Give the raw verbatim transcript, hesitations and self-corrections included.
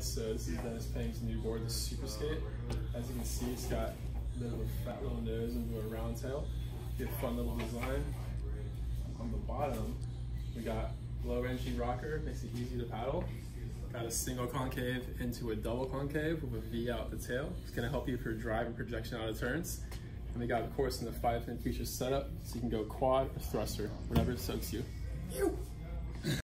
guys, so this is Dennis Pang's new board, the Super Skate. As you can see, it's got a bit of a fat little nose and a round tail. Get a fun little design. On the bottom, we got low entry rocker, makes it easy to paddle. Got a single concave into a double concave with a V out the tail. It's gonna help you for drive and projection out of turns. And we got, of course, in the five fin feature setup, so you can go quad or thruster, whatever soaks you. Ew.